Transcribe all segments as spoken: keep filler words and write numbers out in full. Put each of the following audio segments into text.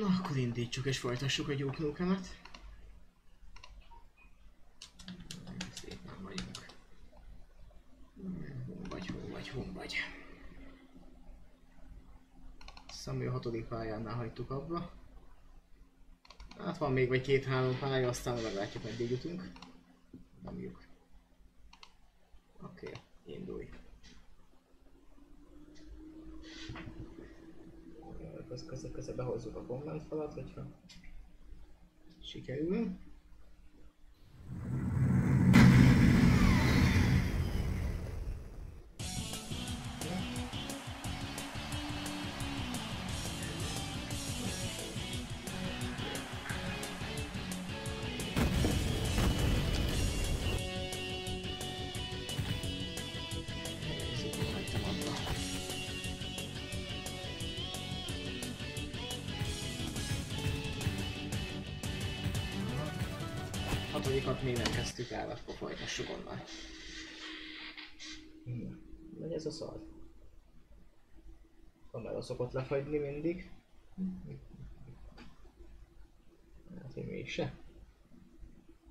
Na, akkor indítsuk és folytassuk a Duke Nukem-et. Szépen vagyunk. Hol vagy, hol vagy, hol vagy. Szóval a hatodik pályánál hagytuk abba. Hát van még vagy két-három pálya, aztán meglátjuk, meddig jutunk. Nyomjuk. Oké, okay, indulj. Köze-köze behozzuk a komment falat, hogyha sikerül. Hatodikat még nem kezdtük el, akkor folytassuk onnan. Megy ez a szar. Kamera szokott lefagyni mindig. Hát én mégse.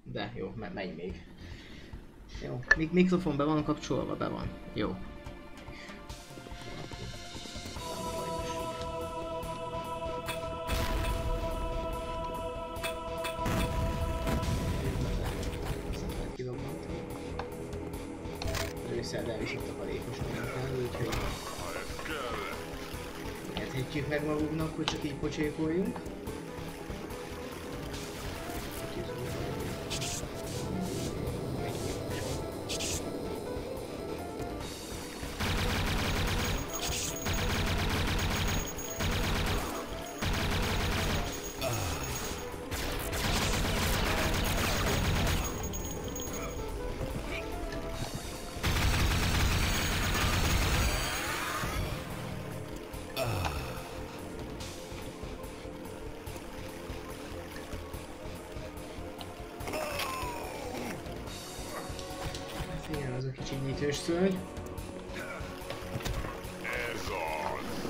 De jó, megy még. Jó, még mikrofon be van kapcsolva, be van. Jó. Szerintem is itt a karékosnak kell, úgyhogy érthetjük meg magunknak, hogy csak így pocsékoljunk. Köszönj! Ez az!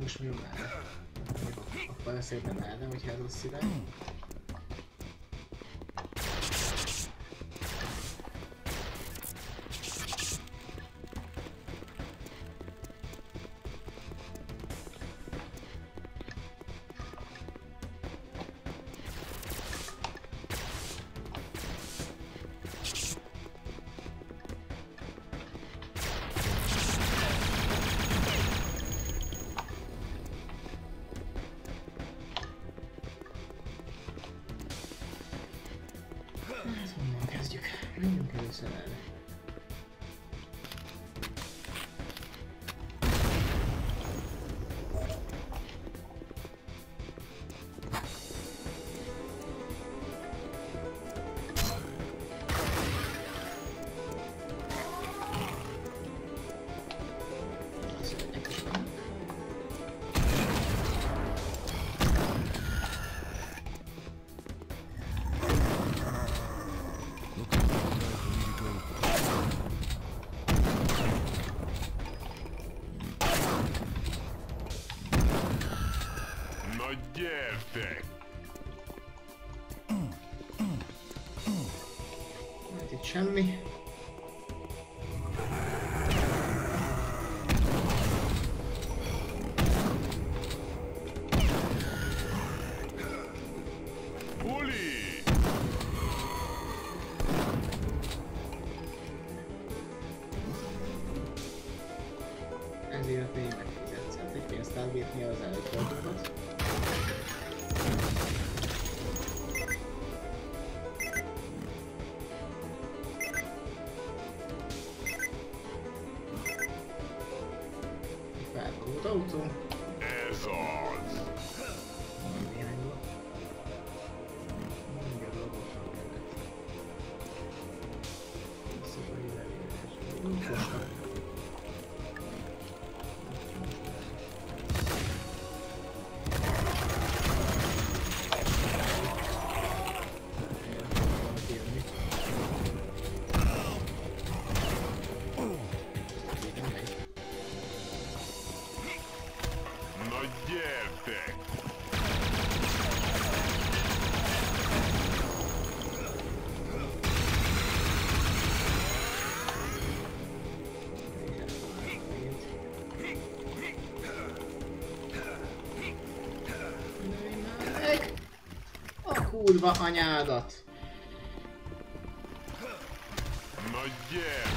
Most mi már? Akkor lesz szépen állna, hogyha ez rossz irány. Hát itt semmi. Ezért még megfizetsz, hát egy pénztárgépnél az előtt voltokat. kurva anyádat! Na gyere!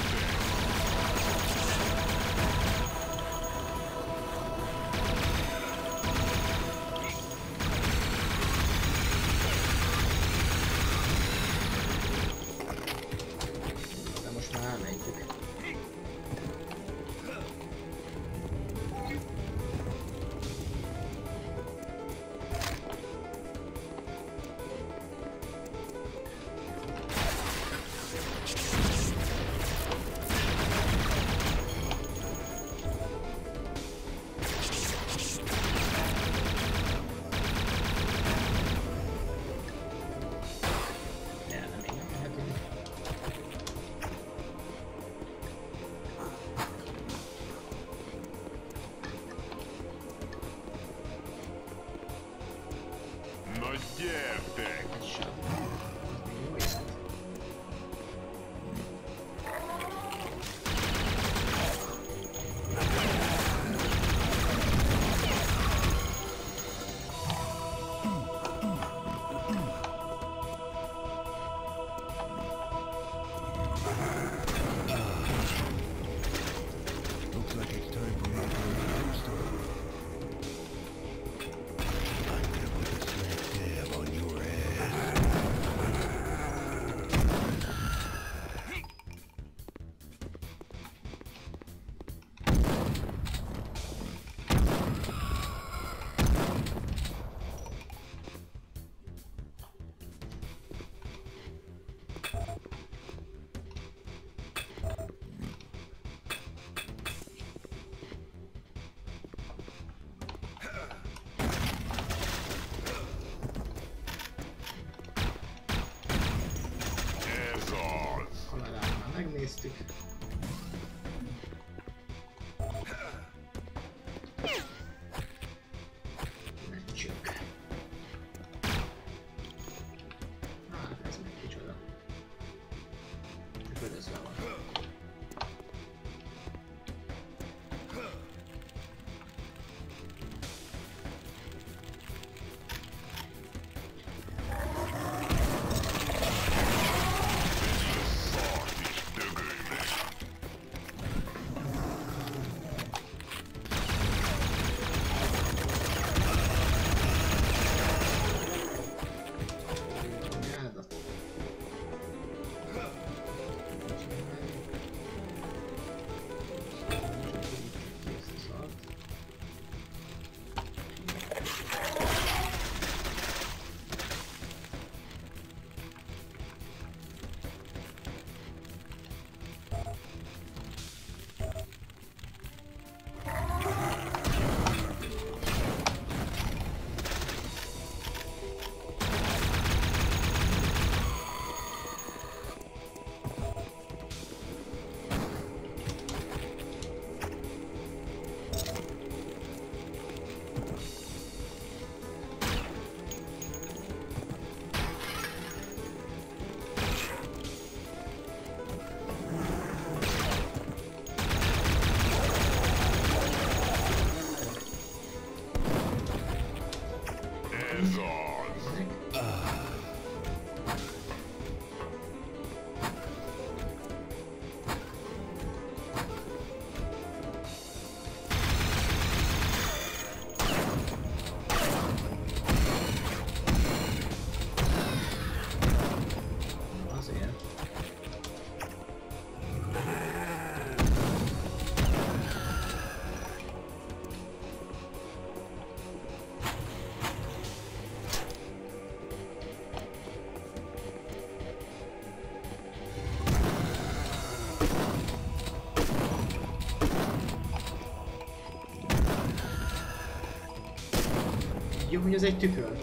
Jó, hogy az egy tükör.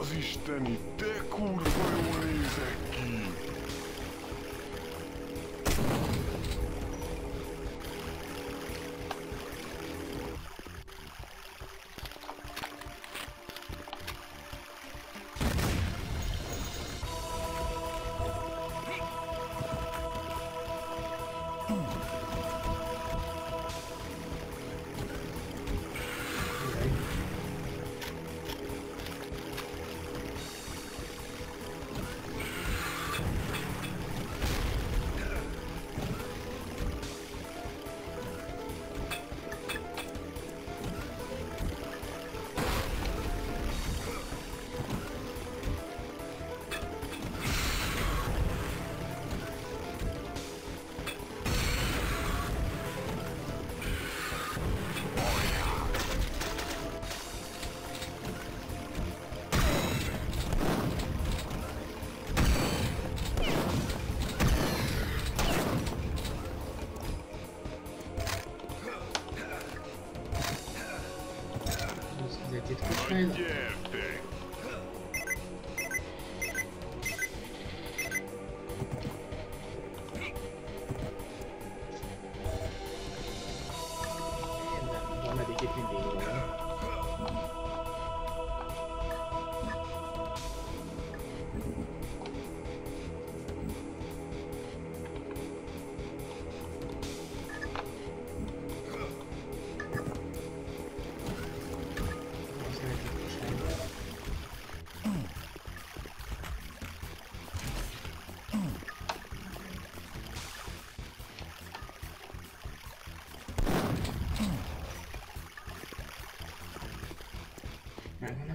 Az isteni, de kurva jól nézek ki!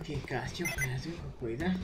Két kártya, mehetünk, akkor ide.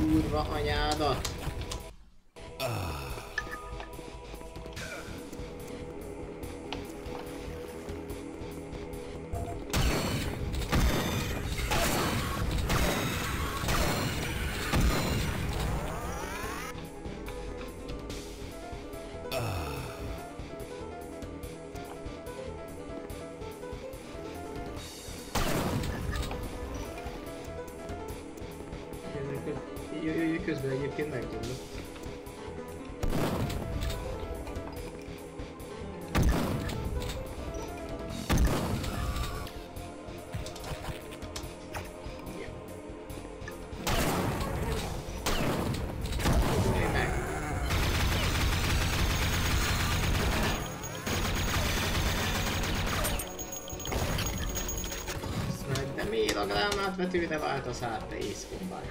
Kurva anyádat! Közben egyébként meggyomlott. Azt meg, de miért a gránátvető, de vált a szárt, te észkombány.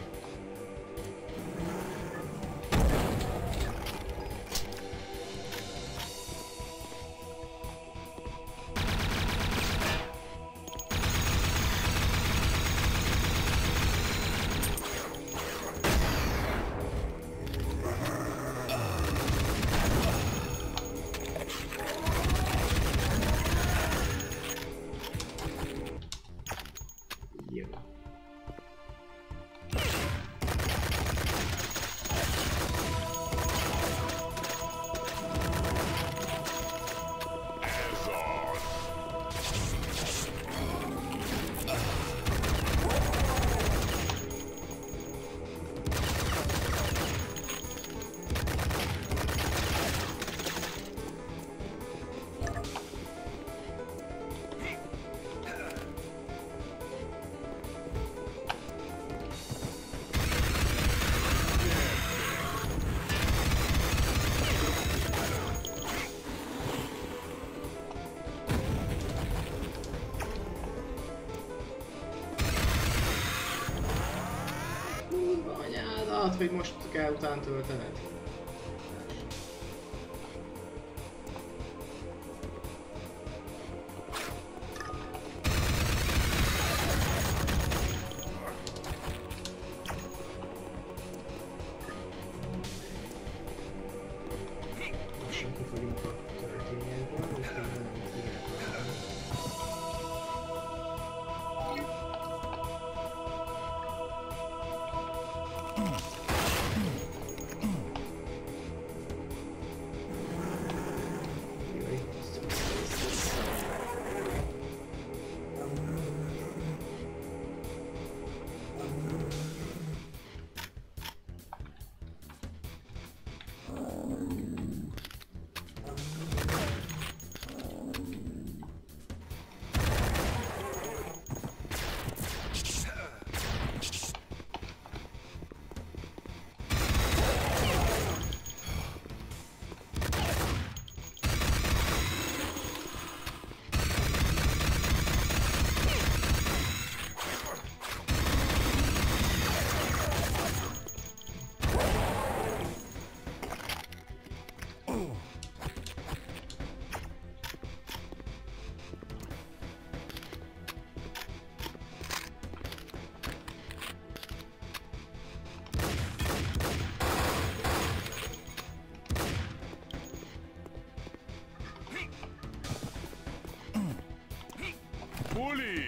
Hogy most kell után töltened. Bully!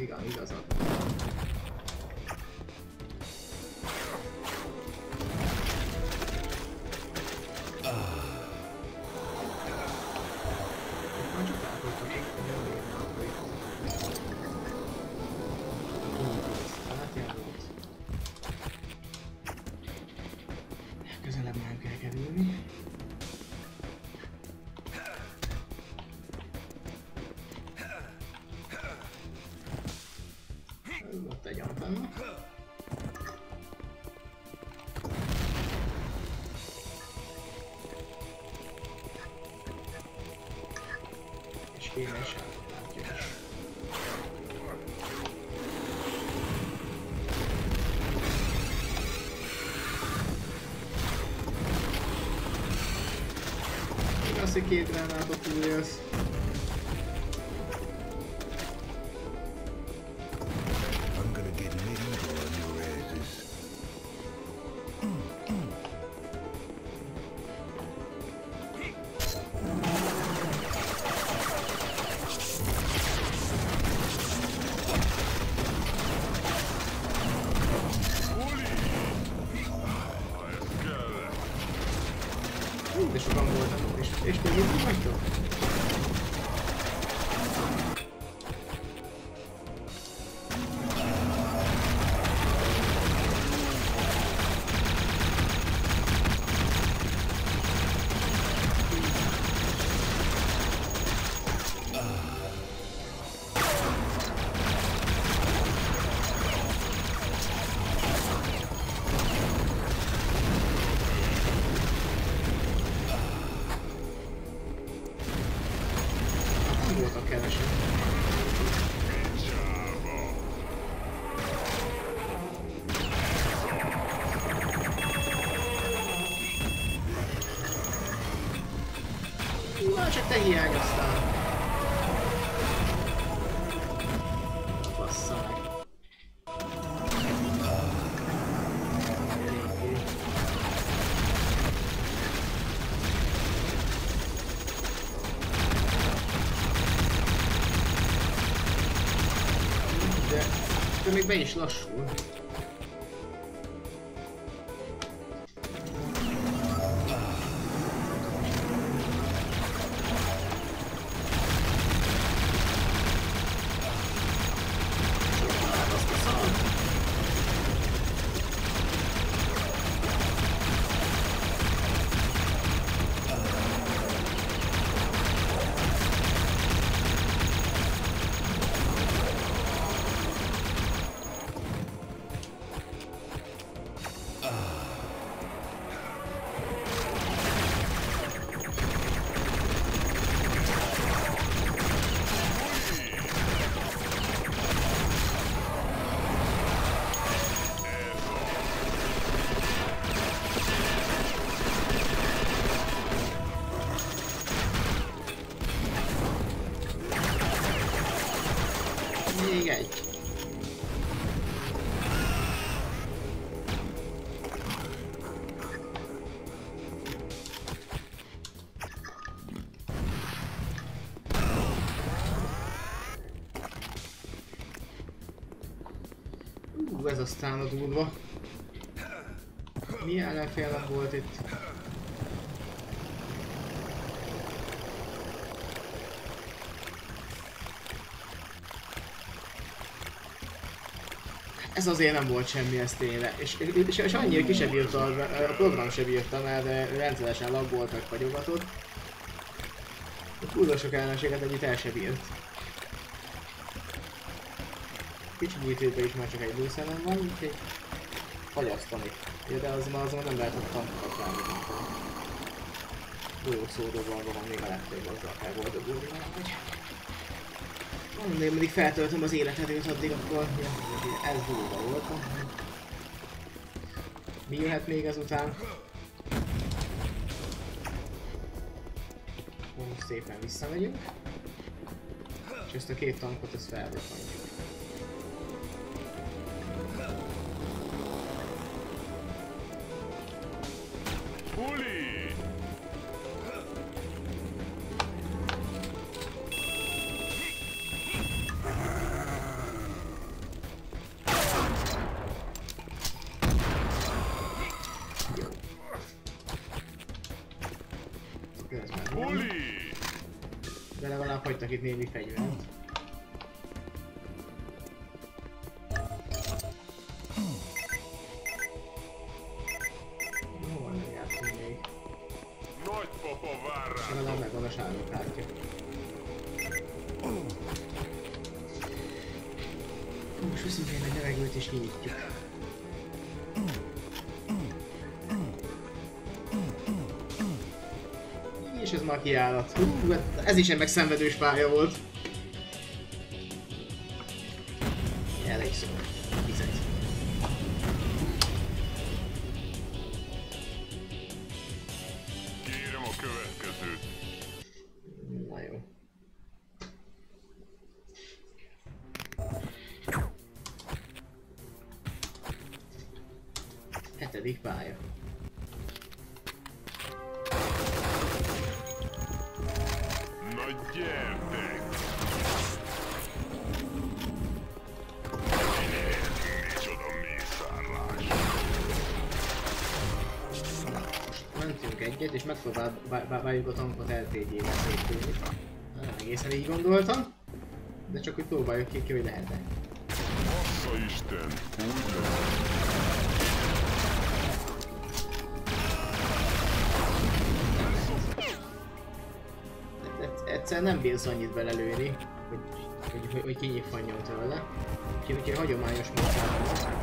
Igen, igazad. Már csak elfogadtam. es a la blanca que viene. Lo está llamando. És kénes állat, kénes. Azt, hogy két gránátot túlélsz. De sokan voltatok is. És mondjuk, hogy vagytok? Na, csak te hiányoztál. Basszal. De, de még be is lassul. Még egy. Ú, ez aztán a durva. Mi ellenfélem volt itt? Ez azért nem volt semmi, ez tényleg. És, és, és annyira ki se bírta, a program se bírta, mert rendszeresen lagoltak vagyogatott. A kurva sok ellenséget együtt el se bírt. Kicsi bújtőben is már csak egy lőszerem van, úgyhogy fagyasztani. Ja, de azon, azon nem lehetett tanulni a kármilyen. Bolyó szódobban van, még a legtöbb azzal kell boldogulni valahogy. Mondom, én mindig feltöltöm az életedőt addig, akkor ja, ez durva volt. Mi jöhet még ezután? Most szépen visszamegyünk. És ezt a két tankot ezt felrobbantjuk. De legalább hagytak itt némi fegyvert. Hol van a jár? Legalább megvan a sárga kártya. Most viszont én egy levegőt is nyitjuk. És ez már kiállat. Hú, ez is egy megszenvedős pálya volt. Elég szó. Vizet. Kérem a következőt. Na jó. Hetedik pálya. És megpróbáljuk a tankot el té gé-vel szétülni. Nem egészen így gondoltam, de csak úgy próbáljuk ki, ki hogy lehet-e. Assza Isten! Egyszer nem bírsz annyit belelőni, hogy, hogy, hogy kinyipfanjon tőle. Úgyhogy, úgyhogy hagyományos módszerben.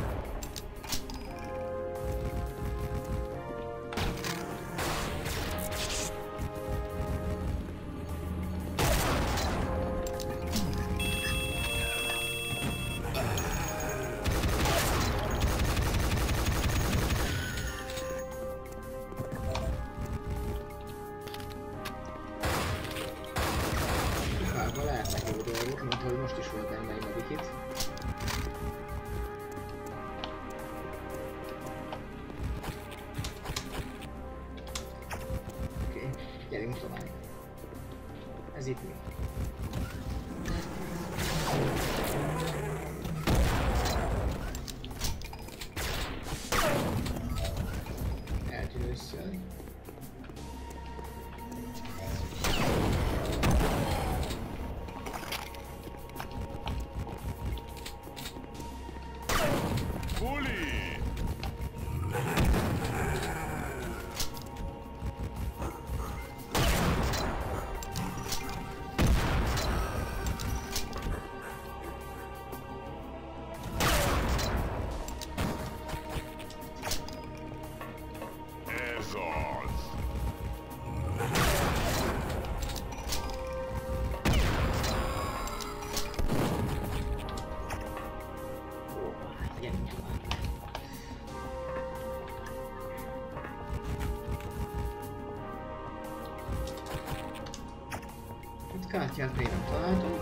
Kártyát még nem találtunk,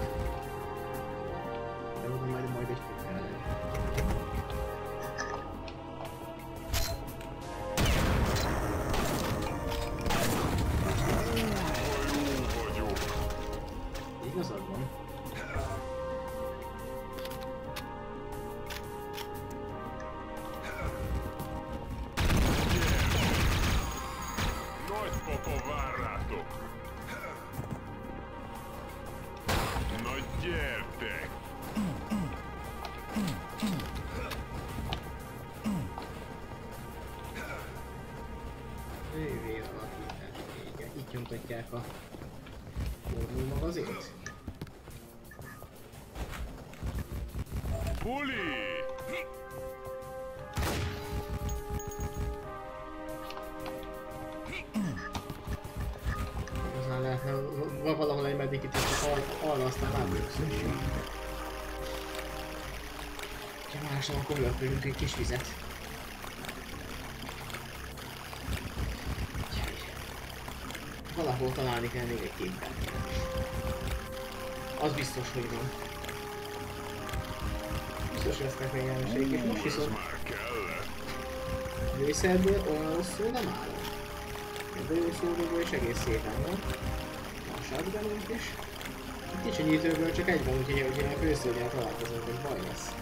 de oda majd majd egy kukkel. Igazad van. Nagypapa vár rátok! Gyertek! Bővé alakítás vége. Itt nyomtatják a fordulmagazint. Buli! Valahol egy meddig itt al arra aztán átlőkszünk. Ha más nem, akkor löpülünk egy kis vizet. Valahol találni kell még egy képen. Az biztos, hogy van. Biztos lesznek még elmeségek. Most viszont lőszerből olyan rosszul nem áll. Bőszó dolgó is egész szépen van. Sárgálunk is. A kicsinyítőből csak egy van, úgyhogy hogy én a főszörnyel találkozom, hogy baj lesz.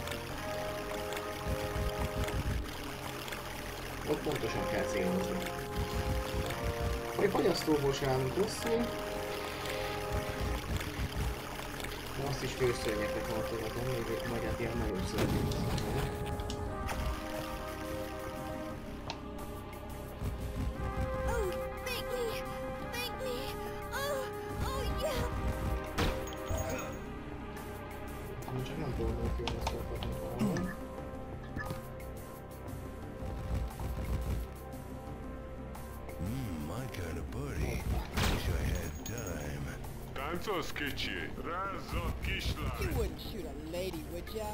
Ott pontosan kell célozni. Még fagyasztóból sem állunk rosszul. De azt is főszörnyekre tartogatom, hogy magát ilyen nagyobb szörnyek. kind of buddy. Wish I had time. Táncolsz, kicsi! Rázza, kislány! You wouldn't shoot a lady, would ya?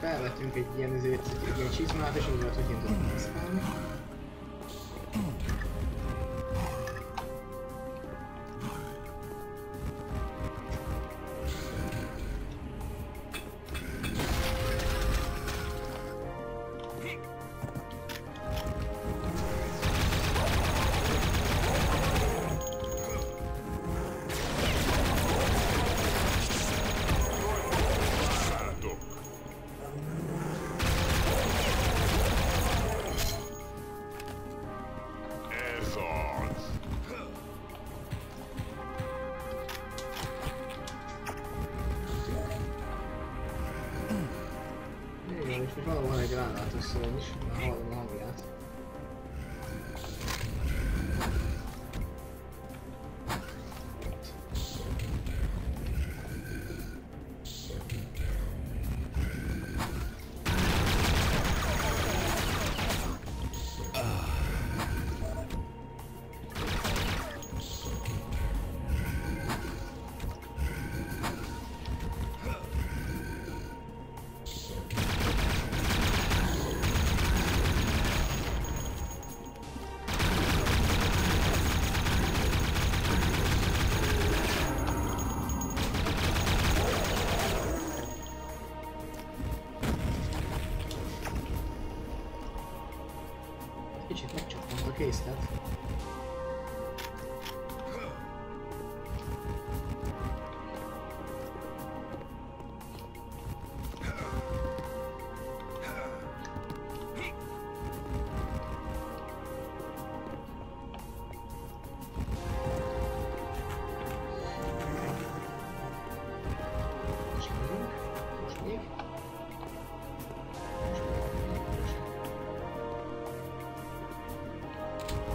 Felvettünk egy ilyen, ezért, egy ilyen csizmát, és így lehet, hogy én tudom használni.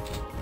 You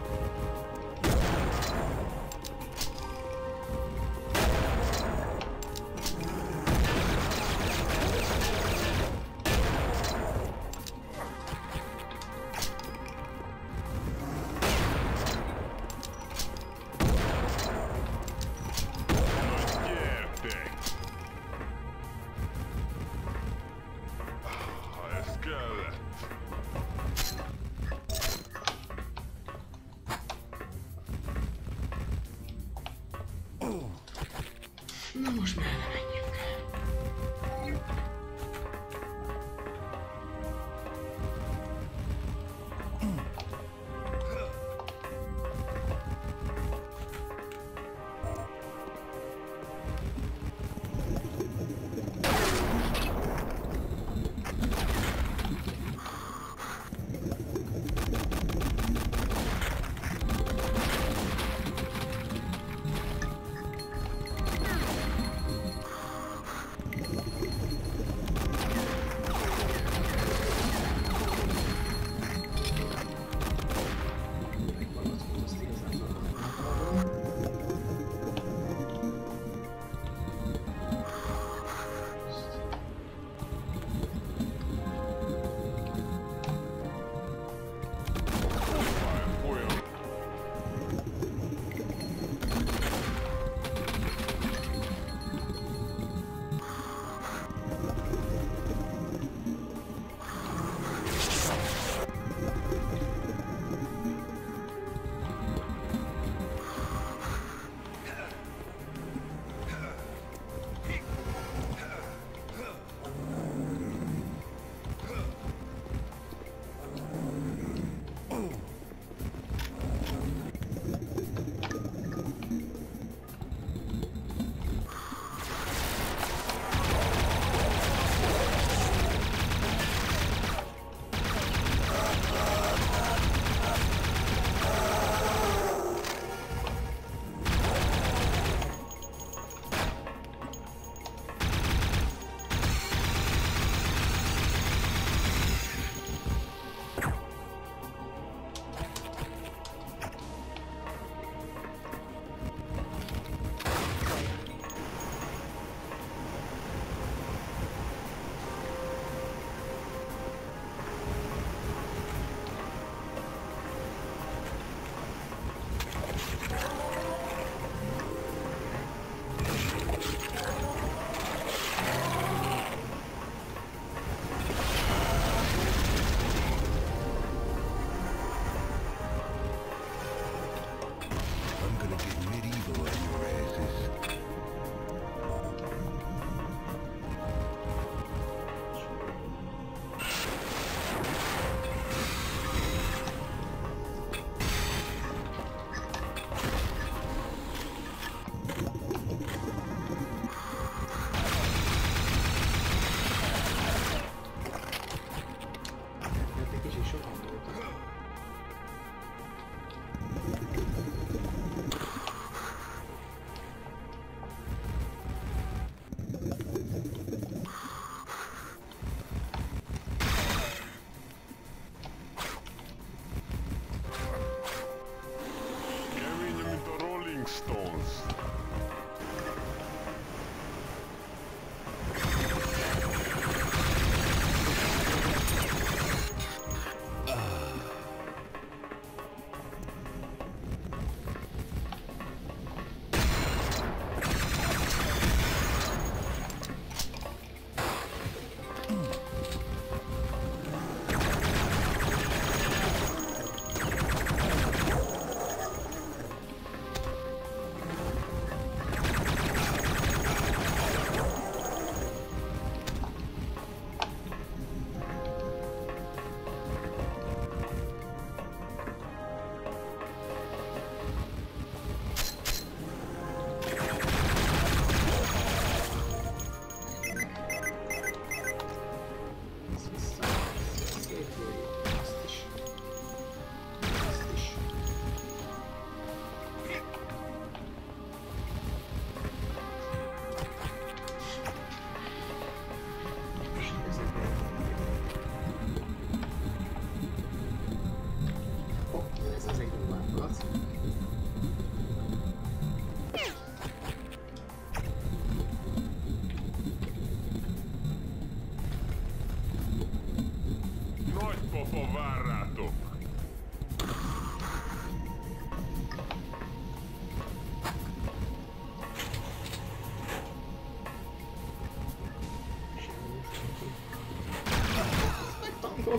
go.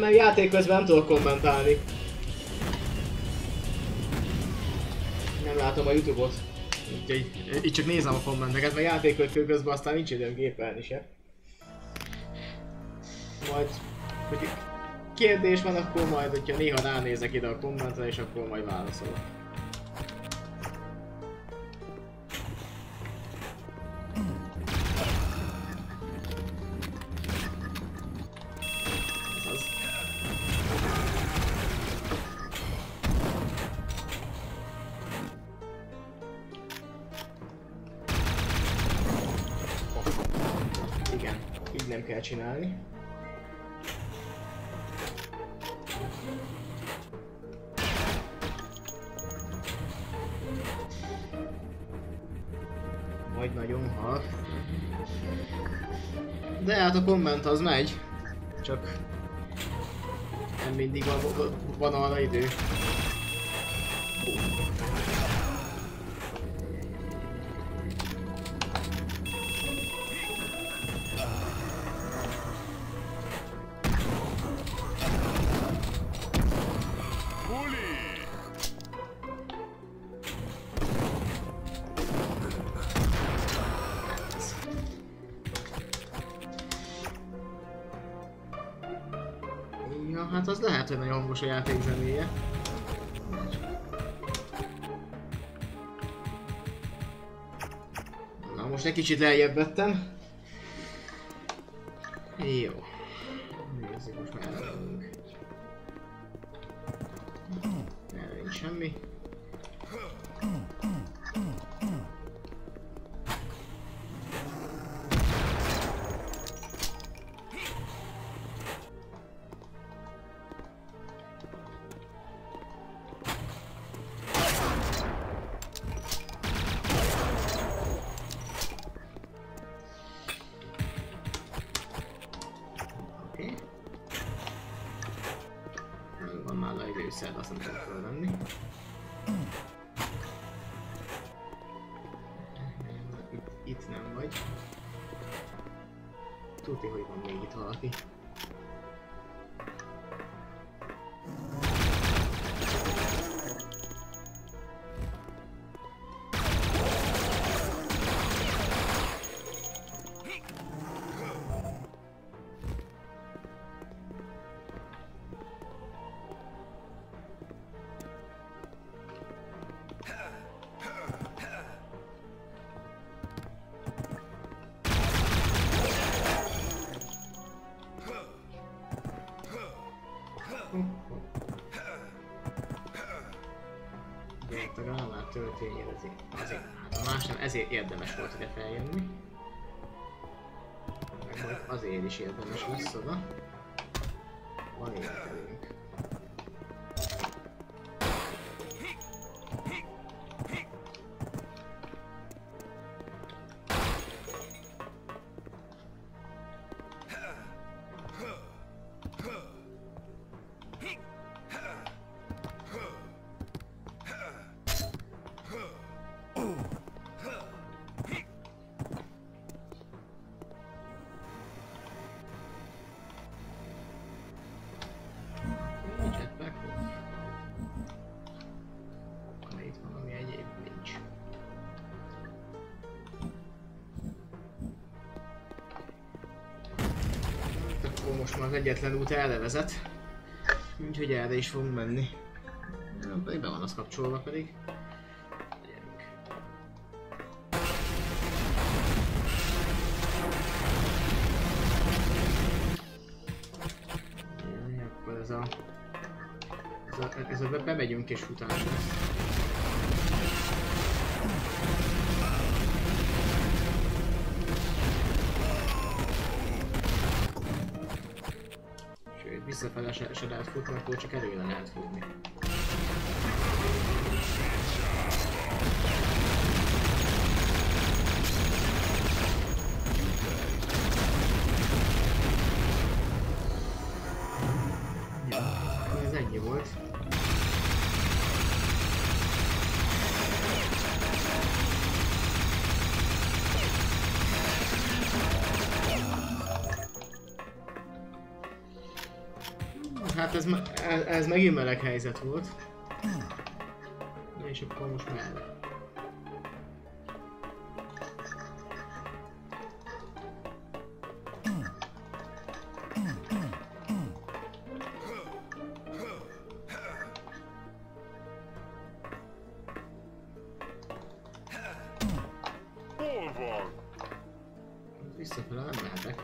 Mert játék közben nem tudok kommentálni. Nem látom a YouTube-ot. Úgyhogy itt csak nézem a kommenteket, mert játék közben aztán nincs időm gépelni se. Majd, hogy kérdés van, akkor majd, hogyha néha ránézek ide a kommentre, és akkor majd válaszolok. Csinálni. Majd nagyon halk. De hát a komment az megy. Csak nem mindig van, van arra idő. A játék zenéje. Na most egy kicsit lejjebb vettem. Jó. Nézzük, most már elvünk. Erre nincs semmi. Ezért, hát a másnál ezért érdemes volt ide feljönni. Meg azért is érdemes lesz oda. Van életelünk. Mm-hmm. most már az egyetlen út erre vezet. Úgyhogy erre is fogunk menni. Pedig be van az kapcsolva pedig. Gyerünk. Akkor ez a... Ez a, ez a bemegyünk és futás lesz. Visszafele se, se lehet futni, akkor csak előre lehet futni. Ez ennyi volt. Hát ez, ez, ez megint meleg helyzet volt. És akkor most merre? Visszafele nem mehetek.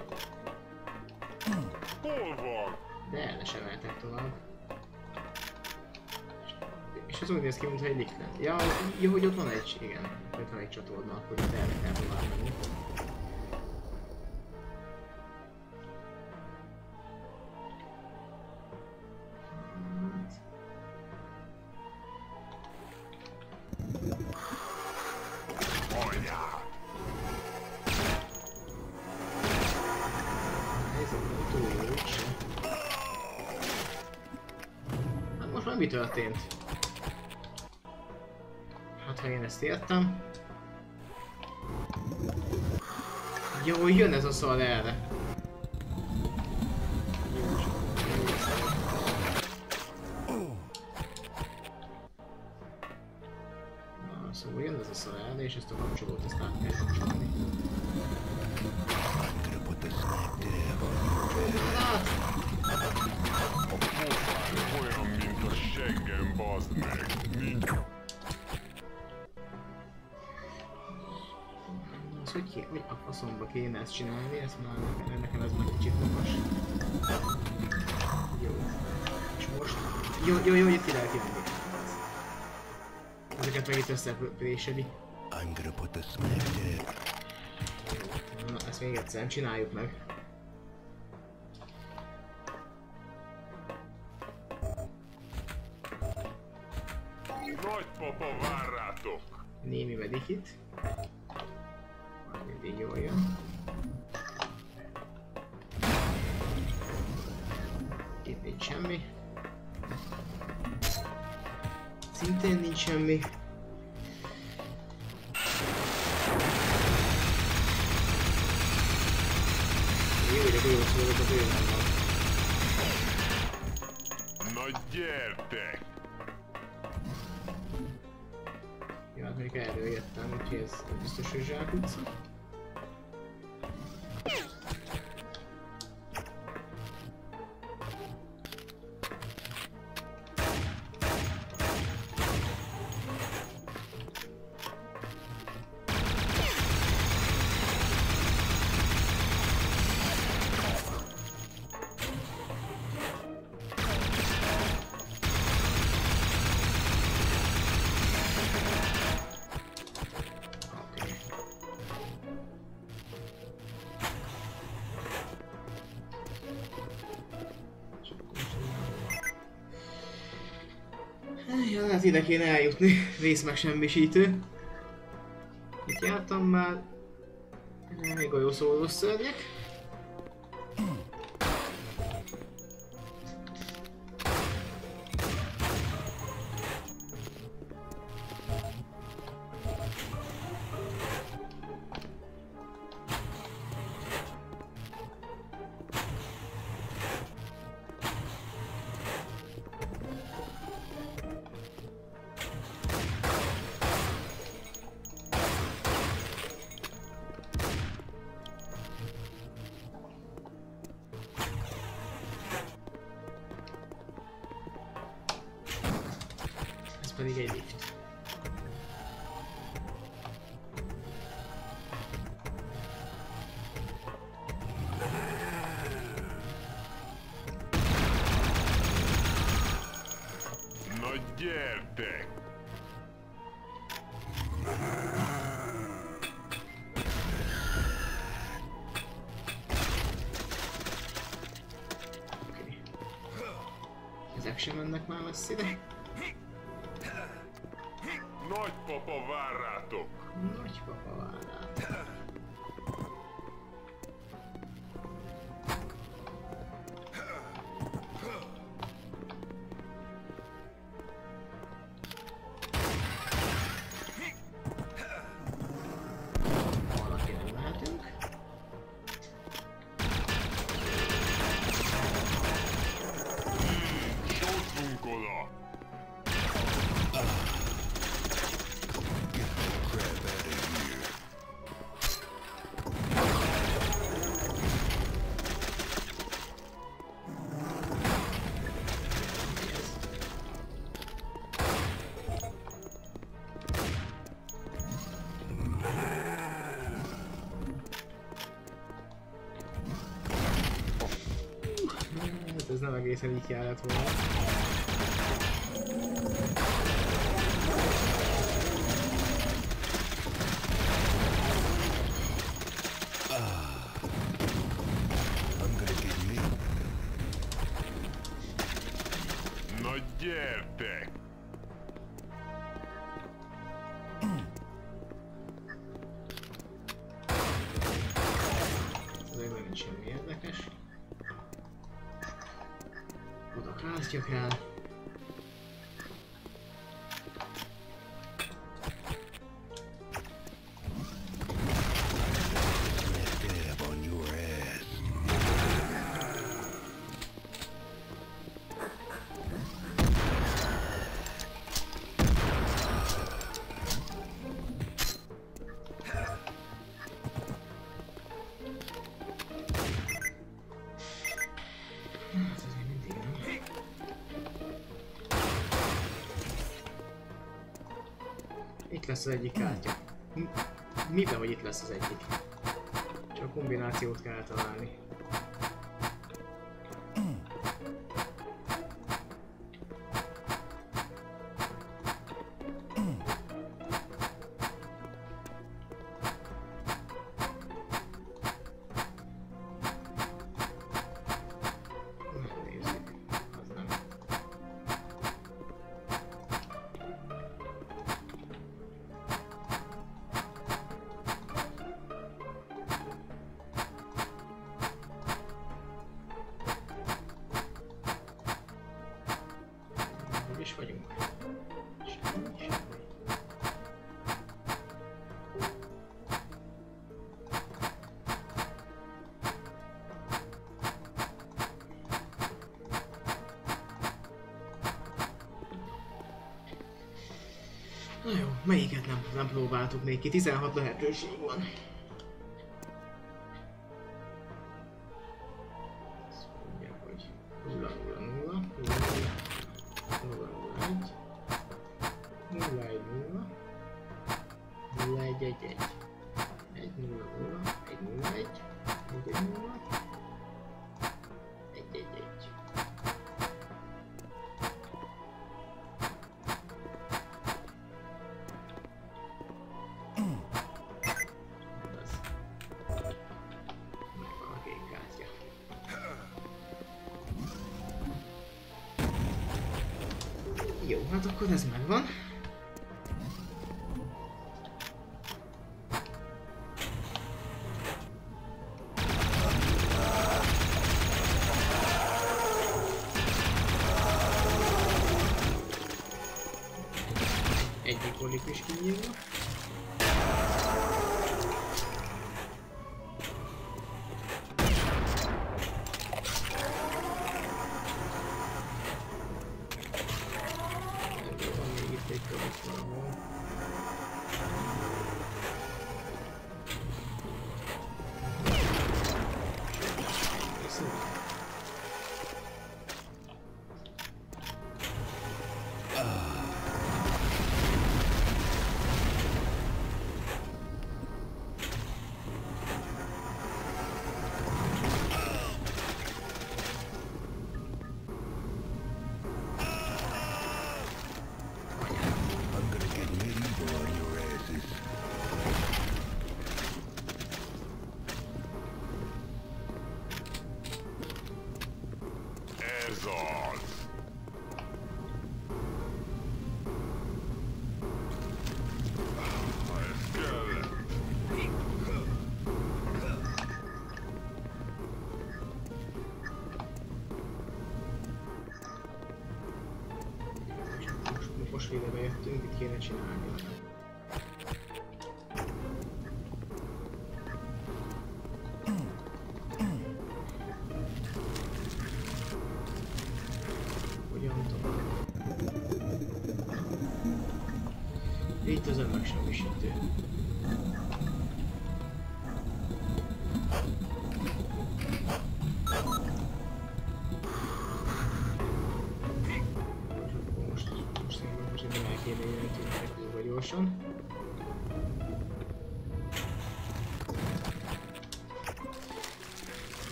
De el ne sem mehetek tovább. És az úgy néz ki, mintha egy lift lett. Ja, jó, hogy ott van egy, igen, ott van egy csatorna, akkor itt el kell tovább menni. Mi történt? Hát ha én ezt értem. Jó, jön ez a szar erre. Na, szóval jön ez a szar erre, és ezt a kapcsolót ezt át kell kapcsolni. Az, hogy, ké, hogy a faszomba kéne ezt csinálni, ezt már nekem ez már kicsit magas. Jó. És most... Jó, jó, jó, itt ide elkívánok. Ezeket meg itt összeprésedik. Na, ezt még egyszer csináljuk meg. Némi vedik itt. Majd mindig jól jön. Itt nincs semmi. Szintén nincs semmi. Jó, hogy a golyószolók az őben van. Na gyertek! Mondjuk erről jöttem, úgyhogy ez biztos, hogy zsákutca. Hát ide kéne eljutni, rész megsemmisítő. Itt jártam már. Még a jó szólós szörnyek. pedig egy lift. Sem mennek már lesz ide. Nagypapa vár rátok! Nagypapa vár rátok. Nem egészen így kellett volna. Na gyertek! Ez még nincs semmi érdekes. Oda klásztjak rá. Itt lesz az egyik kártya. Miben, hogy itt lesz az egyik? Csak kombinációt kell találni. Vagyunk. Semmi, semmi. Na jó, melyiket nem, nem próbáltuk még ki, tizenhat lehetőség van. Azt mondja, hogy nulla, nulla, nulla, nulla. Jó, hát akkor ez megvan. Egyik olik is kinyílva. Most ide bejöttünk, mit kéne csinálni? Hogyan tovább? Itt az ember semmisítő.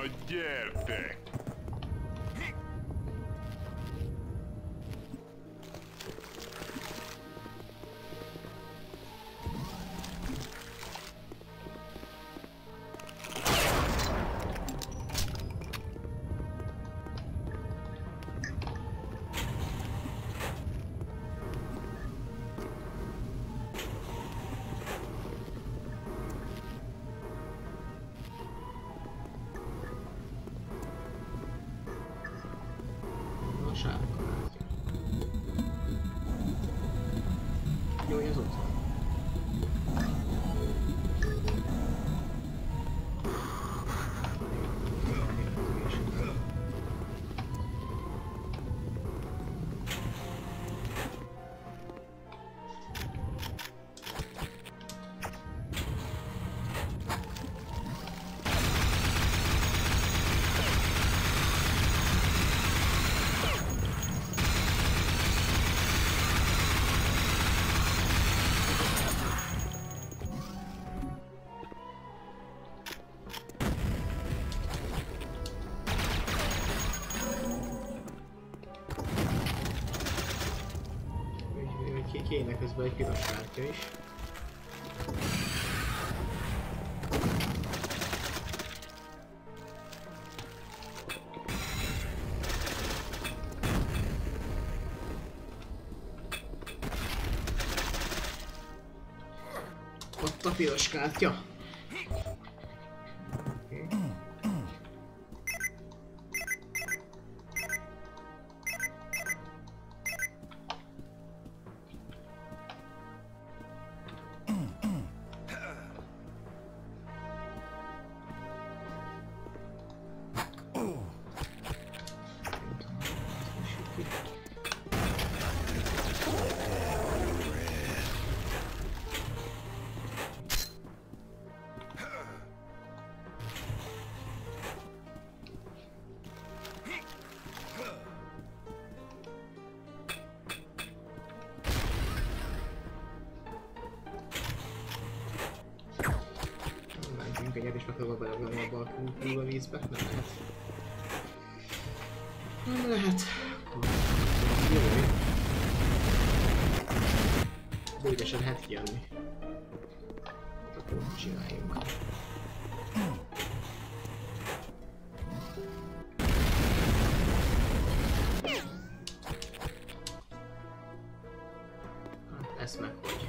Na gyertek! Na gyertek! Jó, hogy az ott van. Kéne közben egy piros kártya is. Ott a piros kártya. Egyet és megpróbálok belevenni abba a kútba vízbe, nem lehet. Nem lehet. Jó. De ügyesen lehet kijönni. Akkor csináljunk. Hát ezt meg hogy.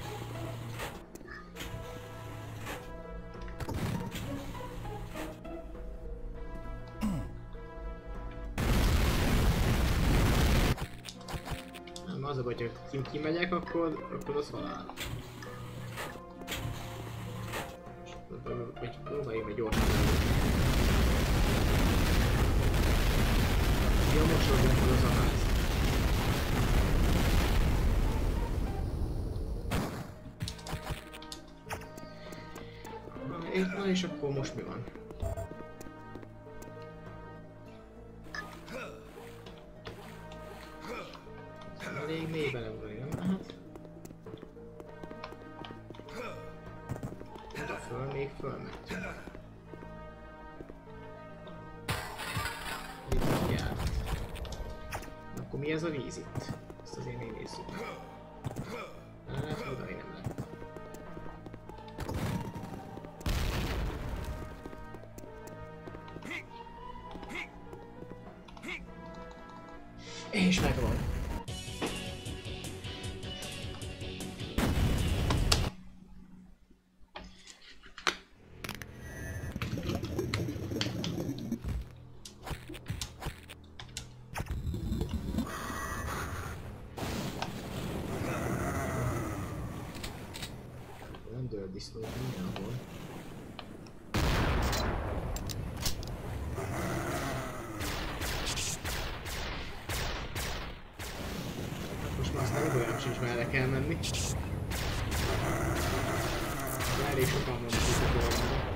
Az a baj, hogy kint kimegyek, akkor, akkor az halál. Vagy próbáljunk meg gyorsan. Jó, most akkor az a ház. Na és akkor most mi van? még mély beleugolni, nem? Aha. De föl, még fölmegy. Itt jár. Akkor mi ez a víz itt? Ezt azért még nézzük. Hát, oda én nem lett. És megvan. Nem dől disznó mindenhol. Sincs merre kell menni. De elég sokan mondjuk itt a dolgokban.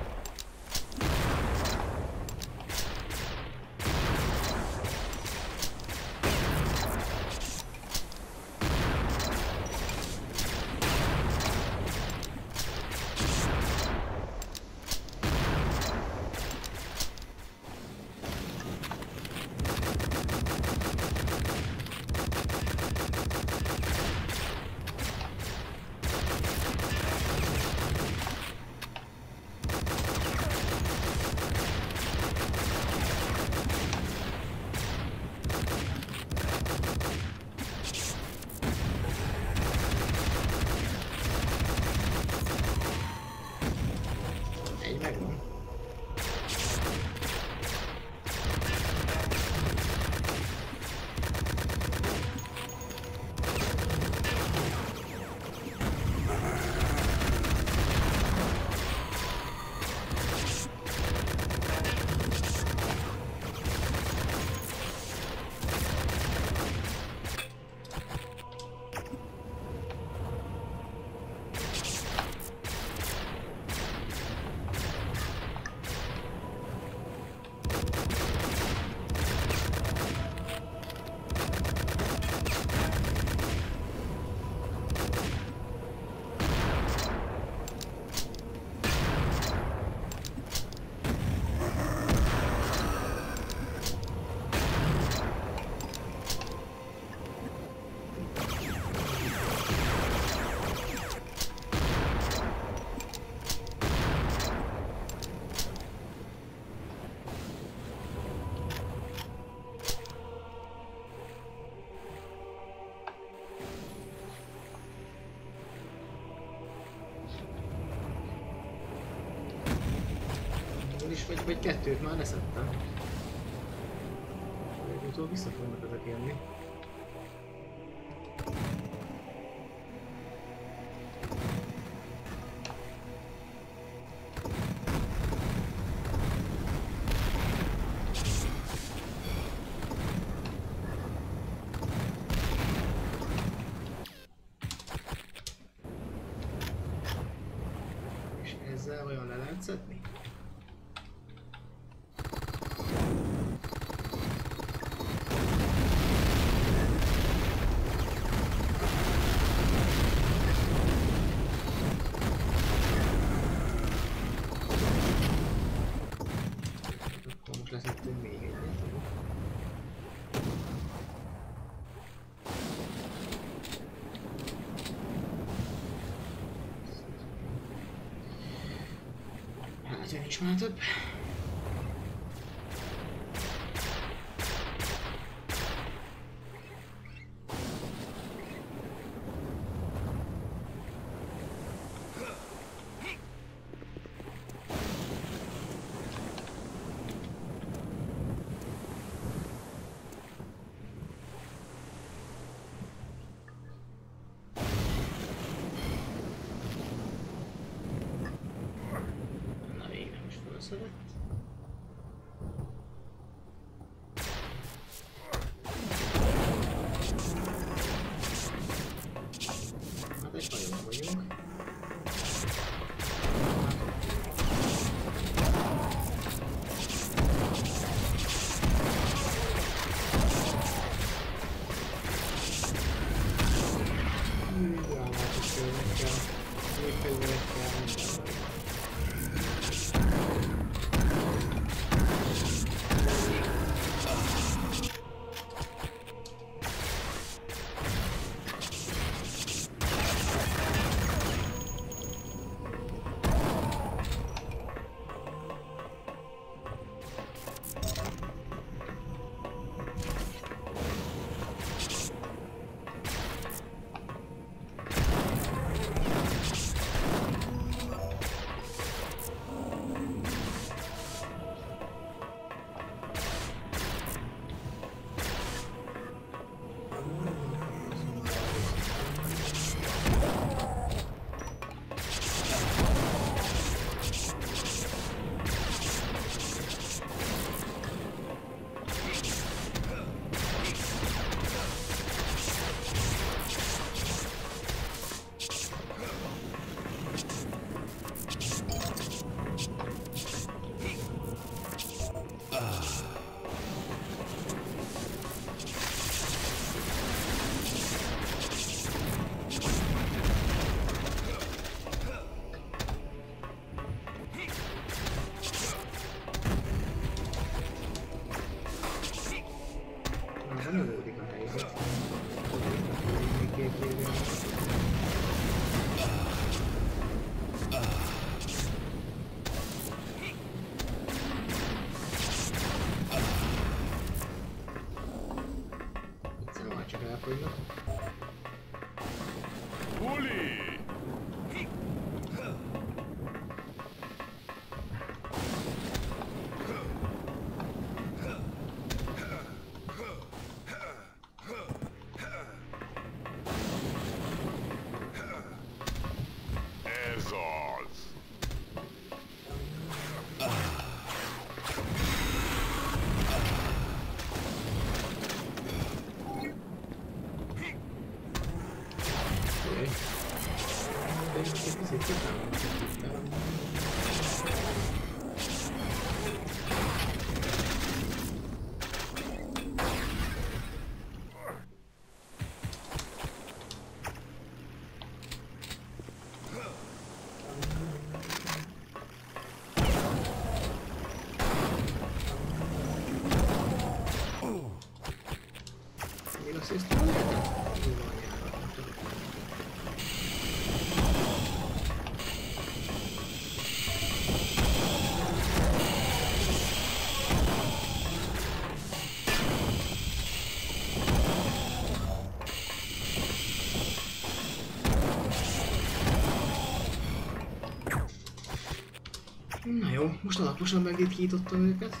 Vagy, vagy kettőt már leszettem. Utóbb vissza fognak ezek élni. És ezzel olyan le lehet szedni? Hát, nincs már több. Köszönöm. no debo de matar eso. Se lo va a checar a Pueblo. Na jó, most alaposan megritkítottam őket.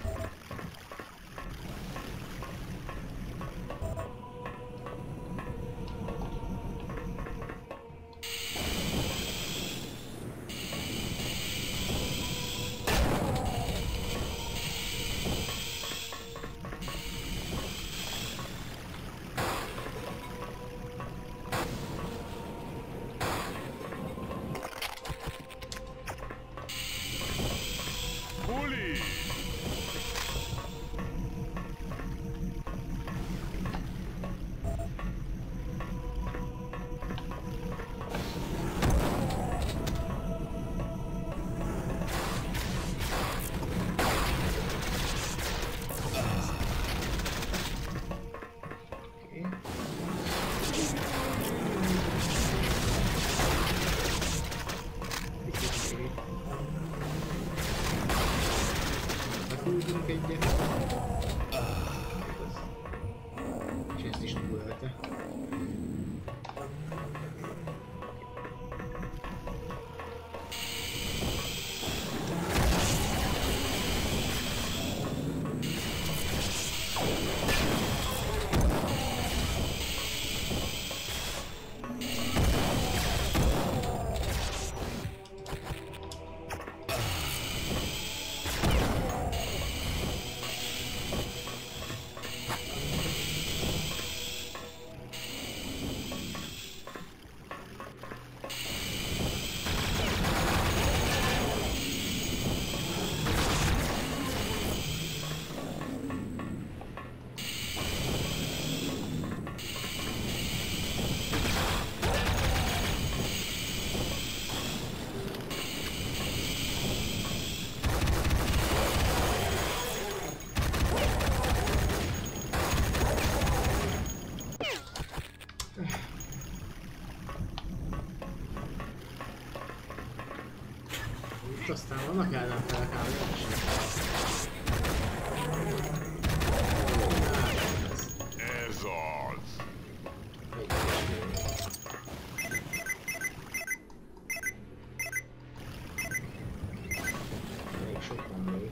Aztán vannak ellenfelek állásnak. Még sok van még.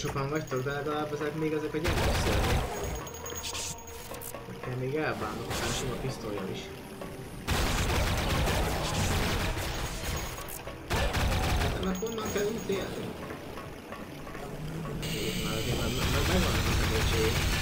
sokan vagytok, de legalább ezek még ezek a gyermek szörnyek. Nekem még elbánok, akár sima pisztolyjal is. Hát ennek onnan kell útélni. Itt már azért megvannak a segítségek.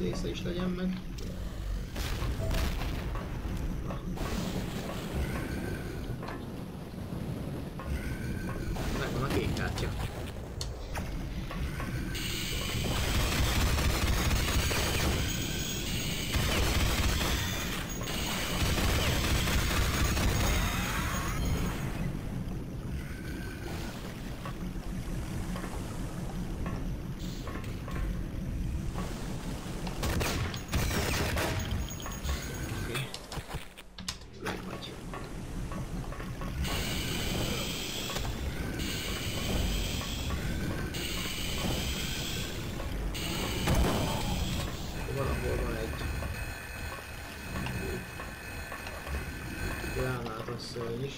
Része is legyen meg. Megvan a kék kártya. Szörny is.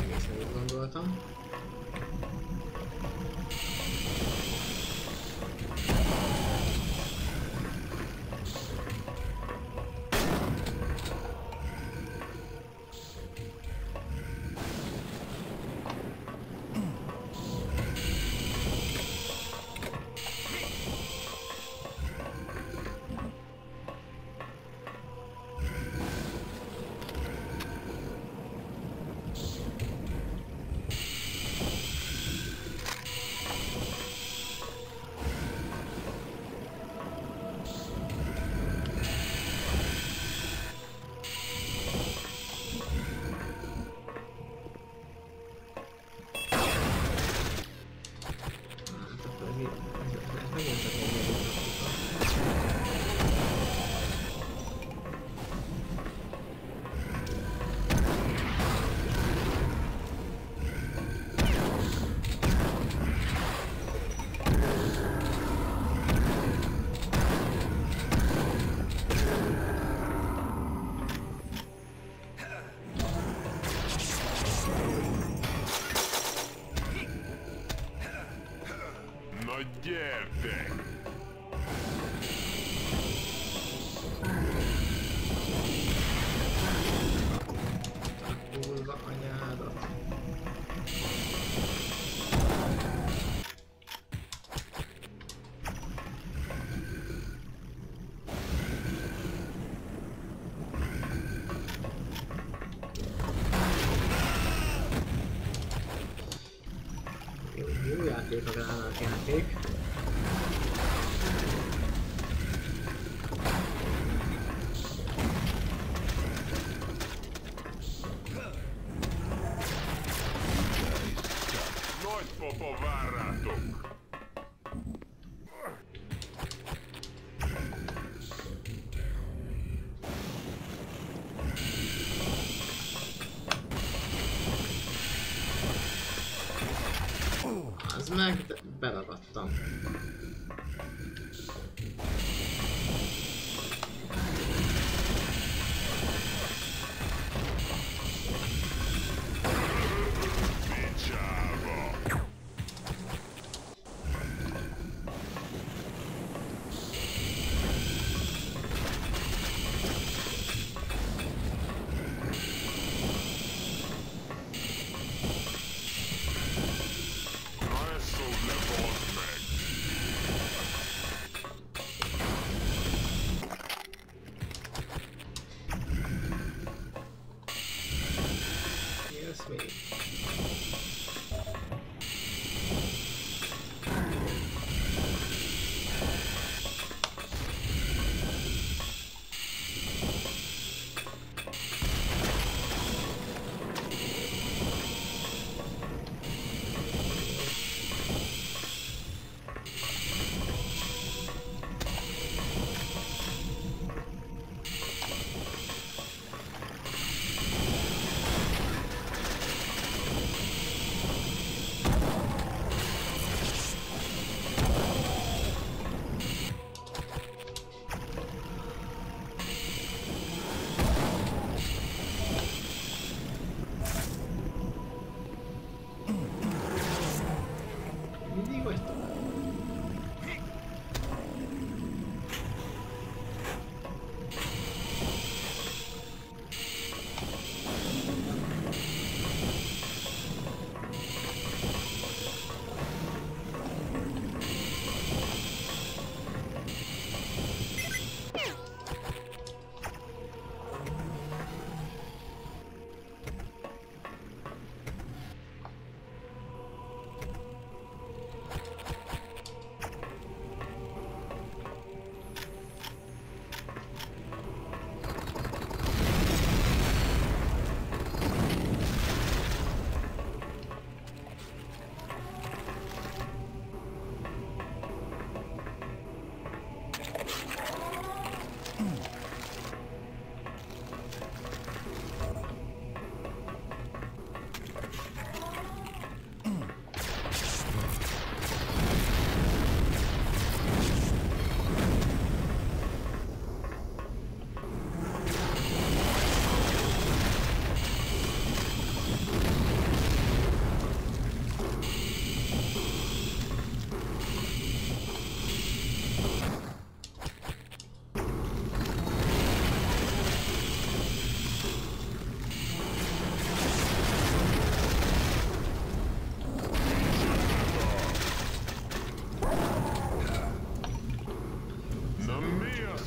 Egészen jól gondoltam. Játék a gránált játék. Nagy popo vár rátok! Meg belakadtam. Level next.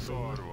szarva.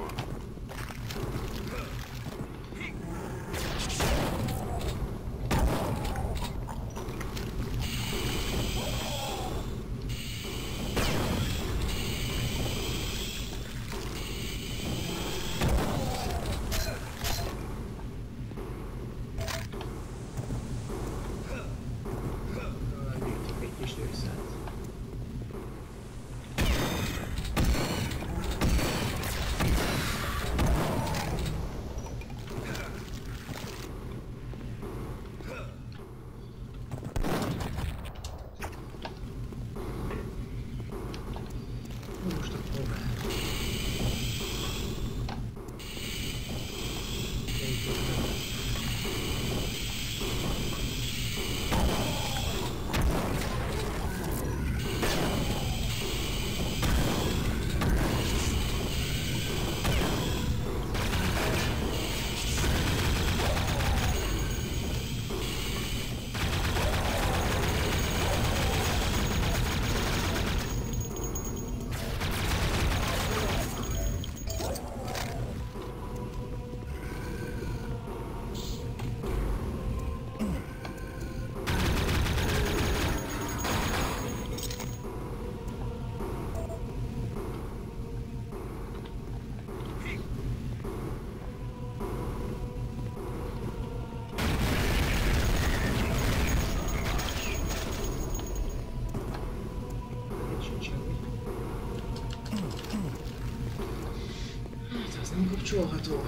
Kapcsolható.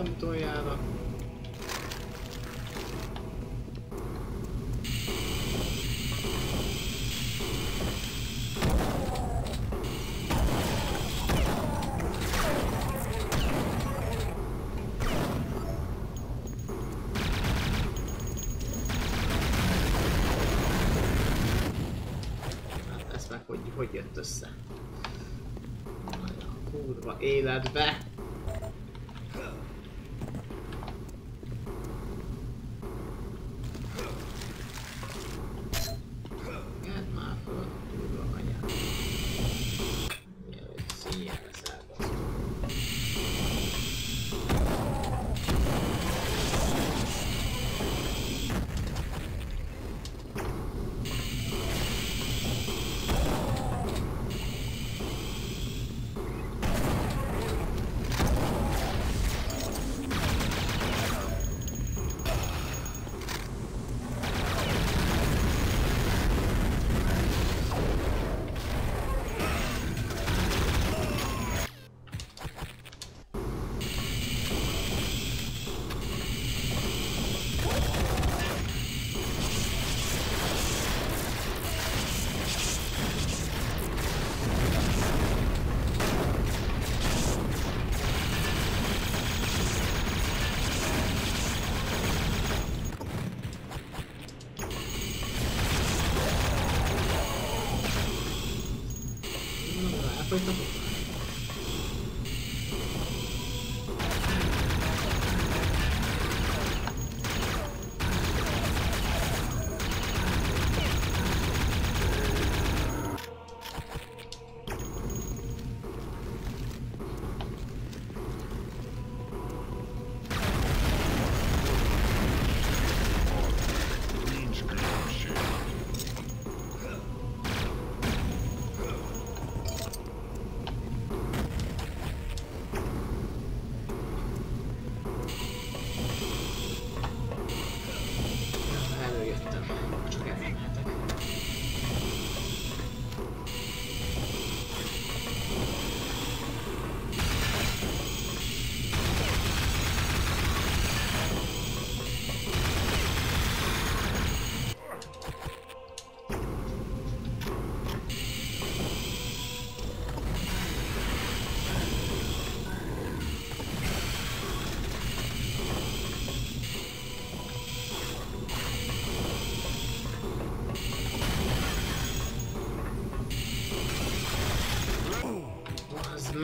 Utoljára. Hát ezt meg hogy, hogy jött össze? A kurva életbe!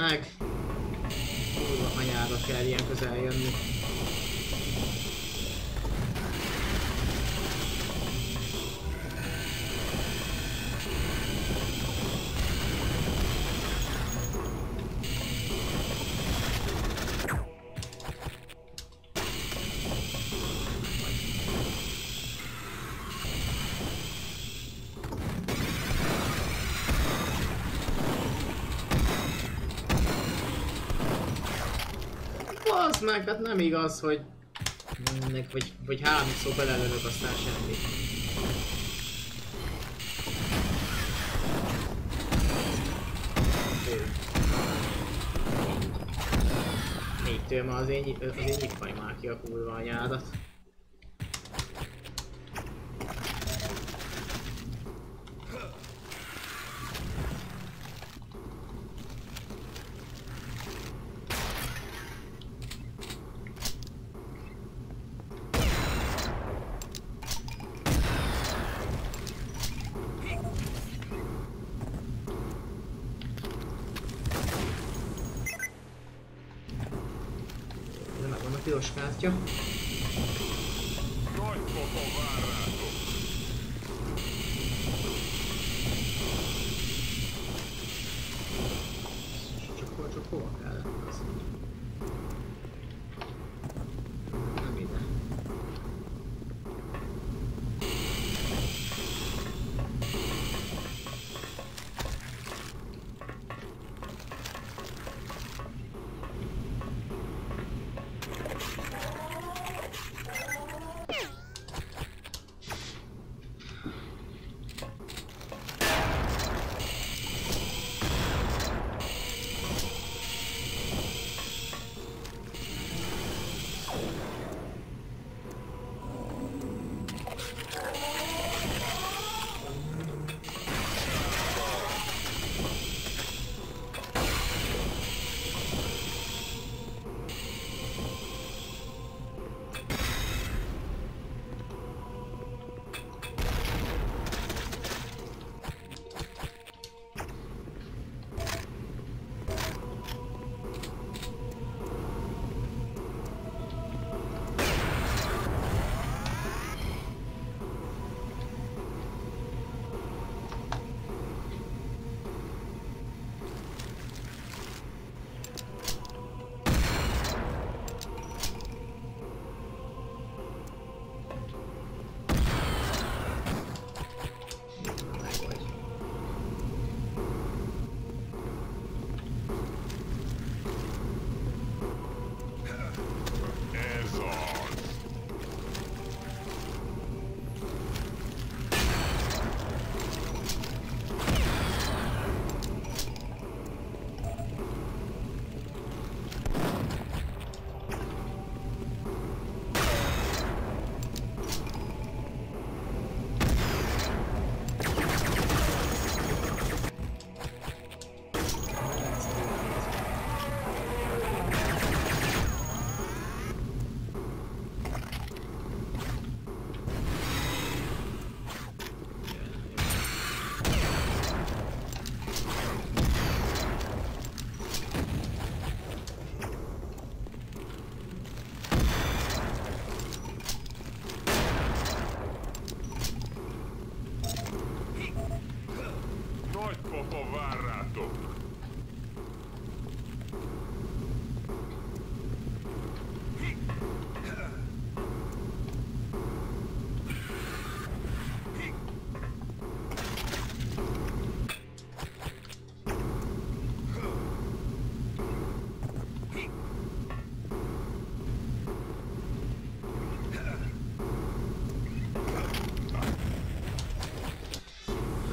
meg! Hú, anyába kell ilyen közel jönni. Az meg, tehát nem igaz, hogy ennek vagy, vagy három szó belelövök, aztán semmi. Négy től már az én nyitfaj már ki a kurva anyádat. Piros kártya. Csak hol, csak hol kellett az? Nem ide.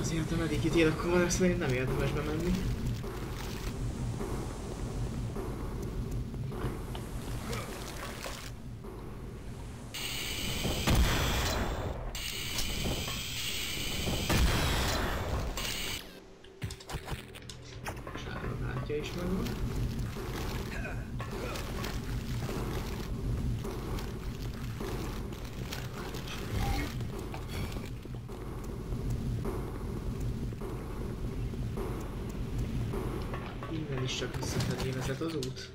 Szerintem eddig itt él, akkor azt még nem érdemes bemenni. Sárga kártya is megvan. most csak visszafelé vezet az út.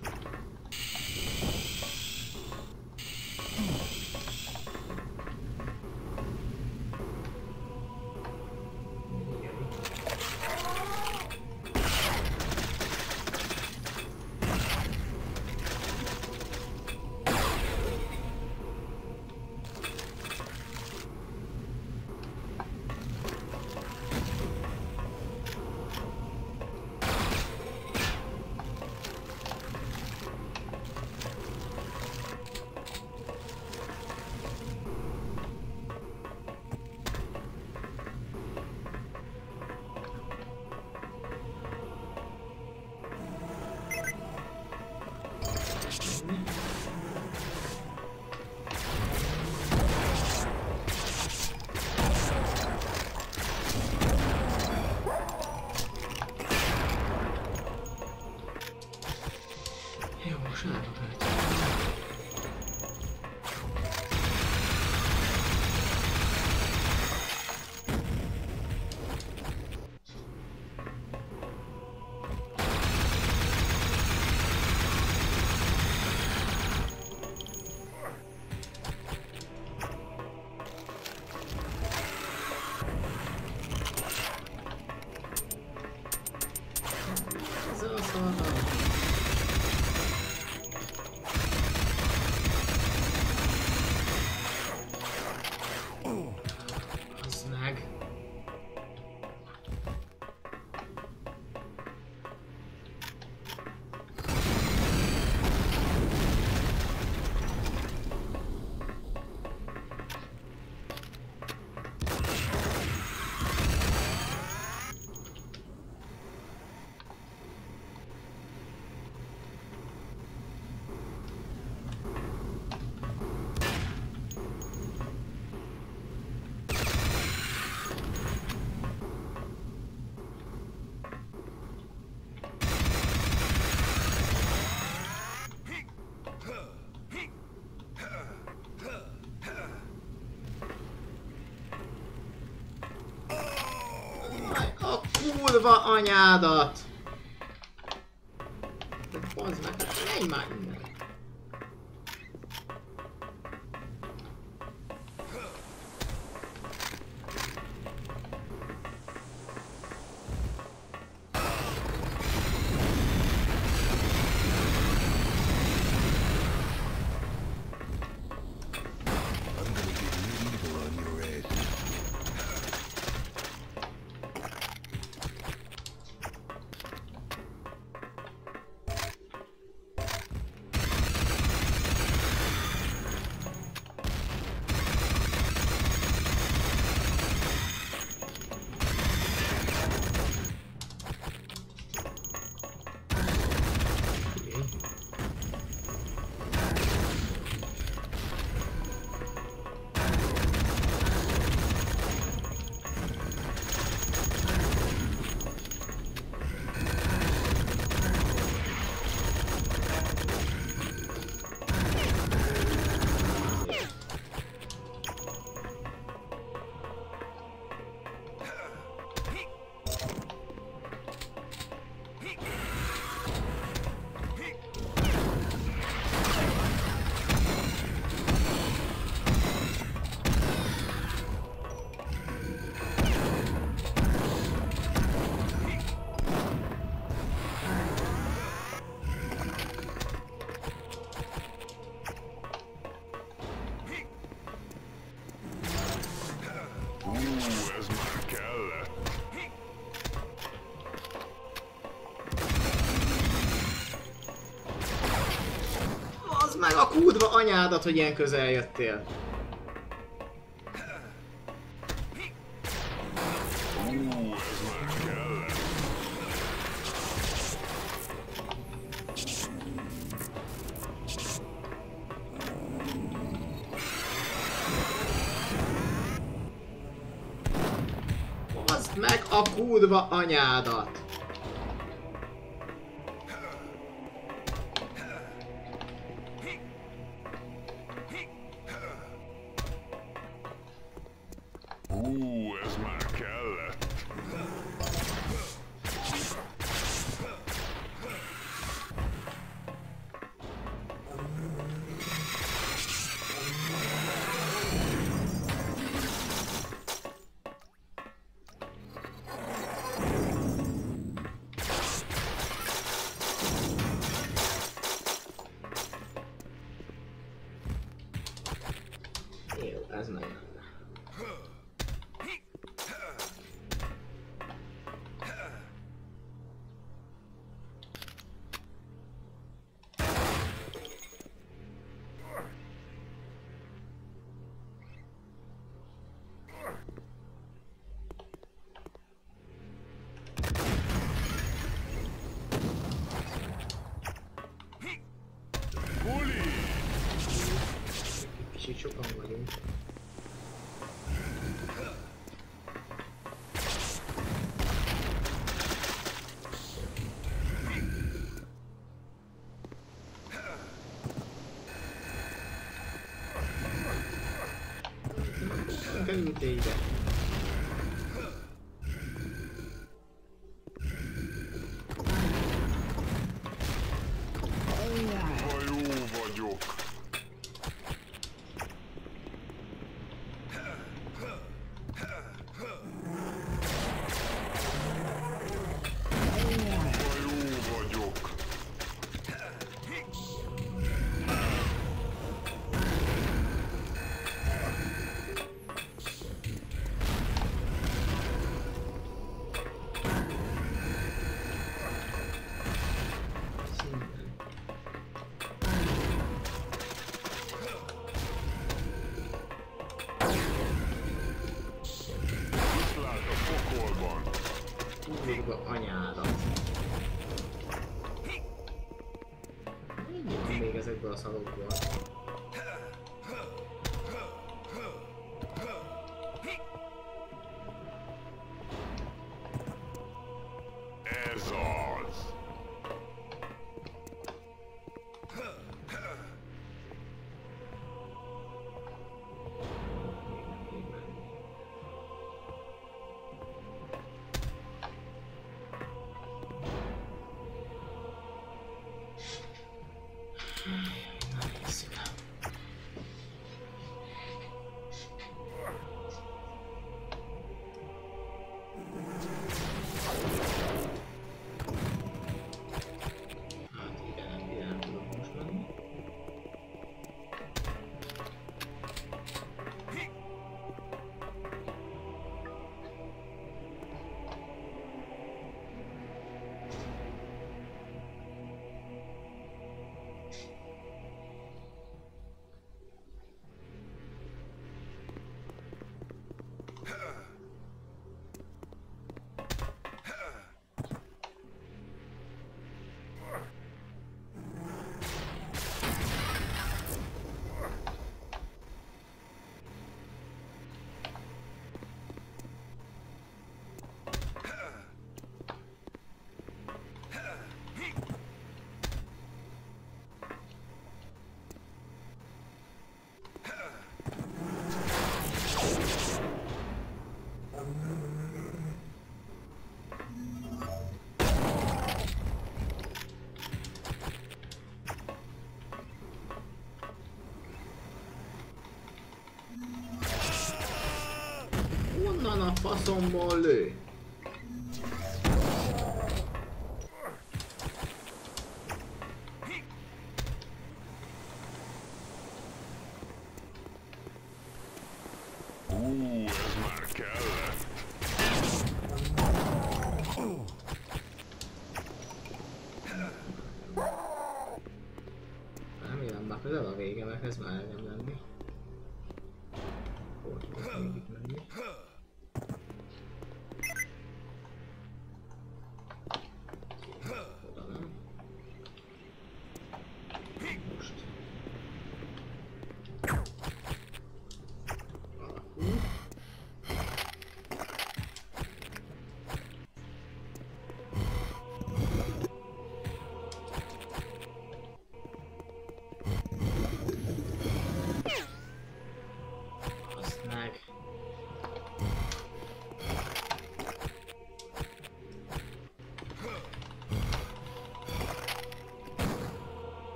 Kurva anyádat! De bazd meg, menj már innen! A kurva anyádat, hogy ilyen közel jöttél. Baszd meg a kurva anyádat. Ew, that's not Te iré. A faszomból lő.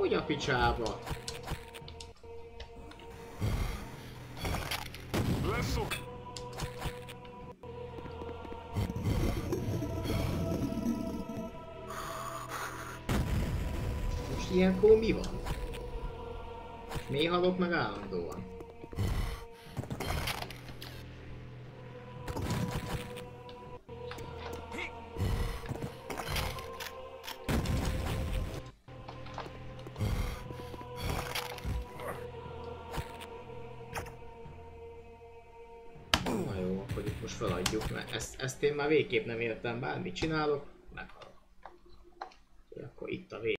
Hogy a picsába? ilyenkor mi van? Miért halok meg állandóan? Na jó, akkor itt most feladjuk, mert ezt, ezt én már végképp nem értem, bármit csinálok, meghalok. Akkor itt a vég.